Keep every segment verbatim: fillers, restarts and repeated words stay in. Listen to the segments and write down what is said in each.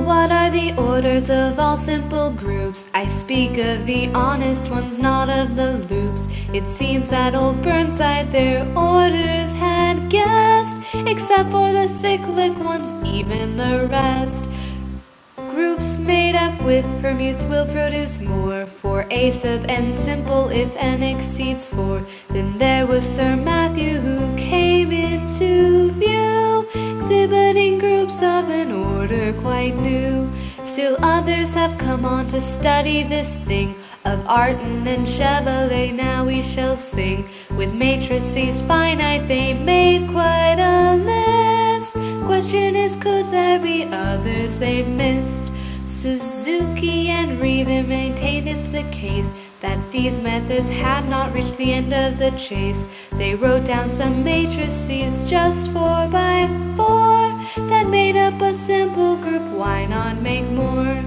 what are the orders of all simple groups? I speak of the honest ones, not of the loops. It seems that old Burnside their orders had guessed, except for the cyclic ones, even the rest. Groups made up with permutes will produce more, for A sub n simple if n exceeds four. Then there was Sir Matthew who came into view, exhibiting groups of an order quite new. Still others have come on to study this thing. Of Artin and Chevalet now we shall sing. With matrices finite they made quite a list. Question is, could there be others they missed? Suzuki and Reven maintain it's the case that these methods had not reached the end of the chase. They wrote down some matrices just four by four that made up a simple group. Why not make more?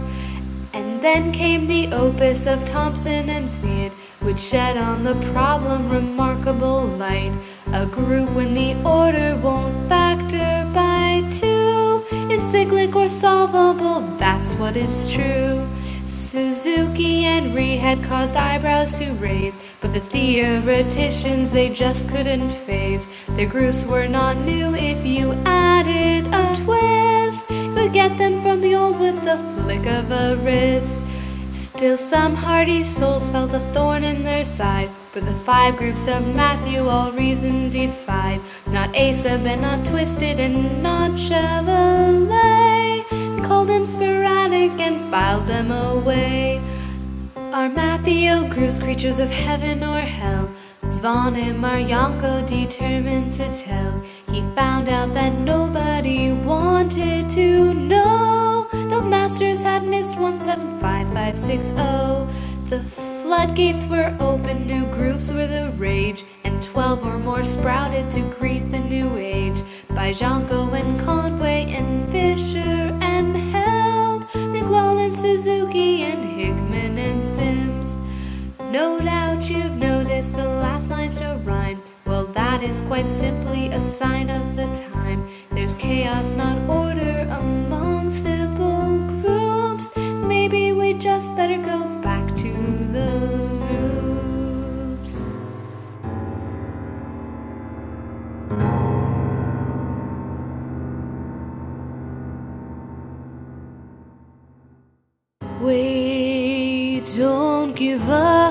And then came the opus of Thompson and Feit, which shed on the problem remarkable light. A group when the order won't factor by two is cyclic or solvable, that's what is true. Suzuki and Ree had caused eyebrows to raise, but the theoreticians they just couldn't phase. Their groups were not new if you added a twist, could get them from the old with the flick of a wrist. Still some hardy souls felt a thorn in their side, for the five groups of Matthew all reason defied. Not Asa, but not Twisted and not Chevalet. They called them sporadic and filed them away. Are Matthew groups creatures of heaven or hell? Zvon and Marianko determined to tell. He found out that nobody wanted to know. The masters had missed one seven five five six zero. The floodgates were open, new groups were the rage, and twelve or more sprouted to greet the new age. By Janko and Conway and Fisher and Held, McLaughlin, Suzuki and Hickman and Sims. No doubt you've noticed the last lines don't rhyme. Well, that is quite simply a sign of the time. There's chaos, not order, among simple groups. Maybe we just better go back to the loops. We don't give up.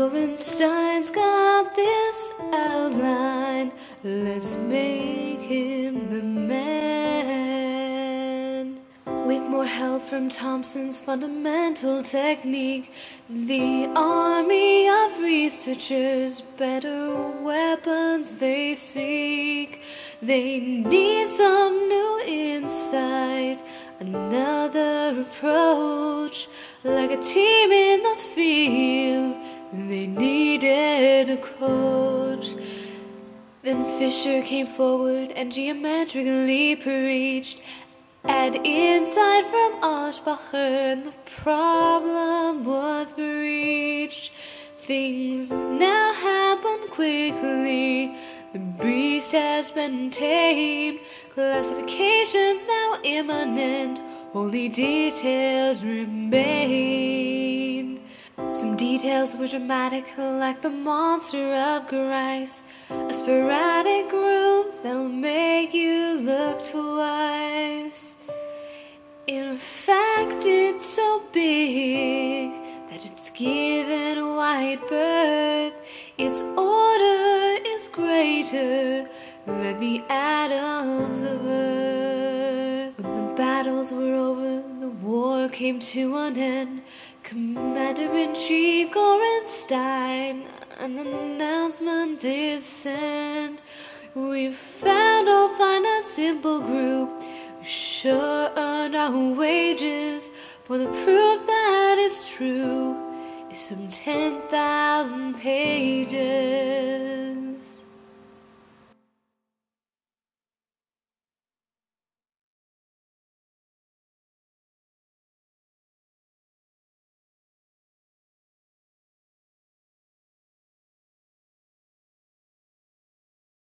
Gorenstein's got this outline, let's make him the man. With more help from Thompson's fundamental technique, the army of researchers, better weapons they seek. They need some new insight, another approach, like a team in the field. They needed a coach. Then Fisher came forward and geometrically preached. Add insight from Aschbacher and the problem was breached. Things now happen quickly, the beast has been tamed. Classifications now imminent, only details remain. Some details were dramatic, like the monster of Grice, a sporadic group that'll make you look twice. In fact, it's so big that it's given a wide berth. Its order is greater than the atoms of Earth. When the battles were over, the war came to an end. Commander-in-Chief Gorenstein, an announcement is sent. We've found all fine a simple group, we sure earned our wages, for the proof that is true is from ten thousand. thousand pages.